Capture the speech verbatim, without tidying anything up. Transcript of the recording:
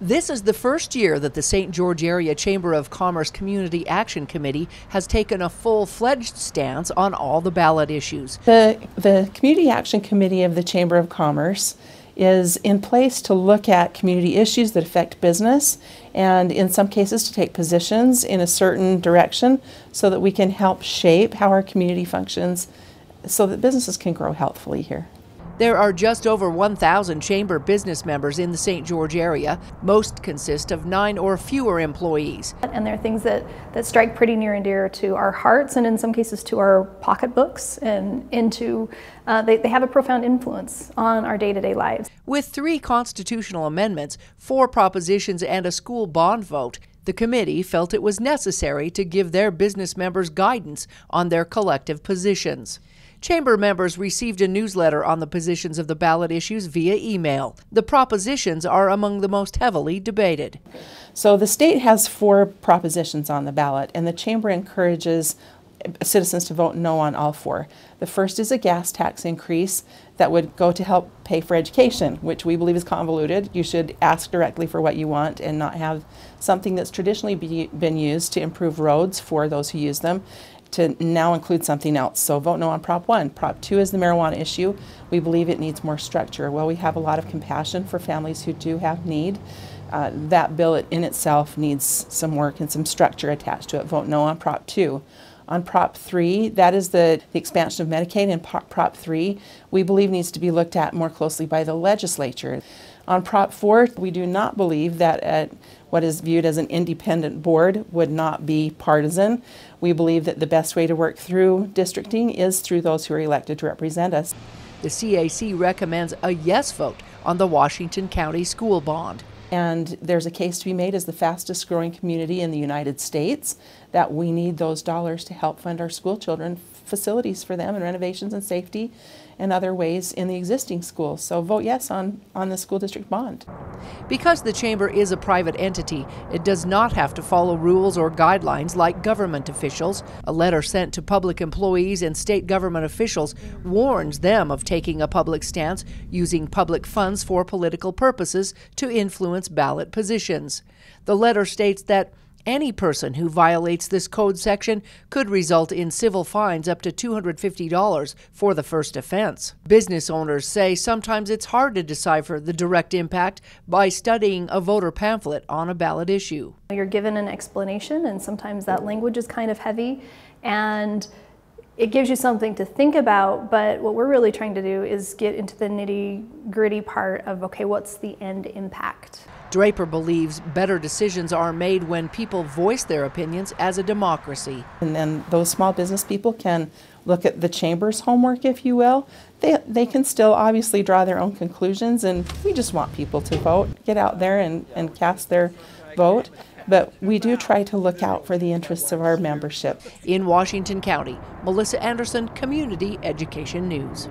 This is the first year that the Saint George Area Chamber of Commerce Community Action Committee has taken a full-fledged stance on all the ballot issues. The, the Community Action Committee of the Chamber of Commerce is in place to look at community issues that affect business and in some cases to take positions in a certain direction so that we can help shape how our community functions so that businesses can grow healthfully here. There are just over one thousand chamber business members in the Saint George area. Most consist of nine or fewer employees. And there are things that, that strike pretty near and dear to our hearts and in some cases to our pocketbooks and into, uh, they, they have a profound influence on our day-to-day lives. With three constitutional amendments, four propositions and a school bond vote, the committee felt it was necessary to give their business members guidance on their collective positions. Chamber members received a newsletter on the positions of the ballot issues via email. The propositions are among the most heavily debated. So the state has four propositions on the ballot, and the chamber encourages citizens to vote no on all four. The first is a gas tax increase that would go to help pay for education, which we believe is convoluted. You should ask directly for what you want and not have something that's traditionally be, been used to improve roads for those who use them to now include something else. So vote no on Prop one. Prop two is the marijuana issue. We believe it needs more structure. Well, we have a lot of compassion for families who do have need. Uh, that bill in itself needs some work and some structure attached to it. Vote no on Prop two. On Prop three, that is the, the expansion of Medicaid, and Prop three we believe needs to be looked at more closely by the legislature. On Prop four, we do not believe that uh, what is viewed as an independent board would not be partisan. We believe that the best way to work through districting is through those who are elected to represent us. The C A C recommends a yes vote on the Washington County School Bond. And there's a case to be made as the fastest growing community in the United States that we need those dollars to help fund our school children, facilities for them and renovations and safety and other ways in the existing schools. So vote yes on, on the school district bond. Because the chamber is a private entity, it does not have to follow rules or guidelines like government officials. A letter sent to public employees and state government officials warns them of taking a public stance using public funds for political purposes to influence ballot positions. The letter states that any person who violates this code section could result in civil fines up to two hundred fifty dollars for the first offense. Business owners say sometimes it's hard to decipher the direct impact by studying a voter pamphlet on a ballot issue. You're given an explanation, and sometimes that language is kind of heavy, and it gives you something to think about, but what we're really trying to do is get into the nitty-gritty part of, okay, what's the end impact? Draper believes better decisions are made when people voice their opinions as a democracy. And then those small business people can look at the chamber's homework, if you will. They, they can still obviously draw their own conclusions, and we just want people to vote, get out there and, and cast their vote. But we do try to look out for the interests of our membership. In Washington County, Melissa Anderson, Community Education News.